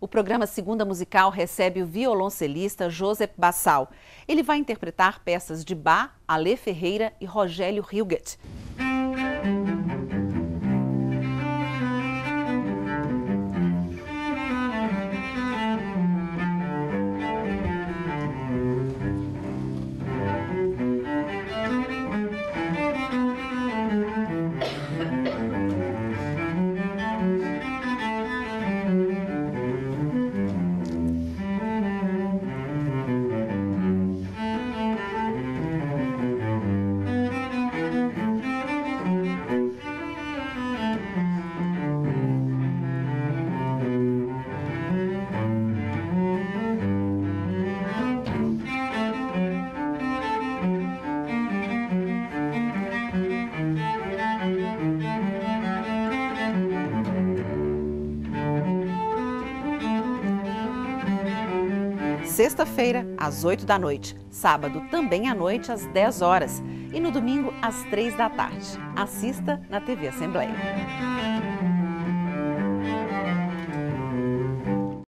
O programa Segunda Musical recebe o violoncelista Josep Bassal. Ele vai interpretar peças de Bach, Ale Ferreira e Rogério Hilget. Sexta-feira, às 20h, sábado também à noite, às 22h e no domingo, às 15h. Assista na TV Assembleia.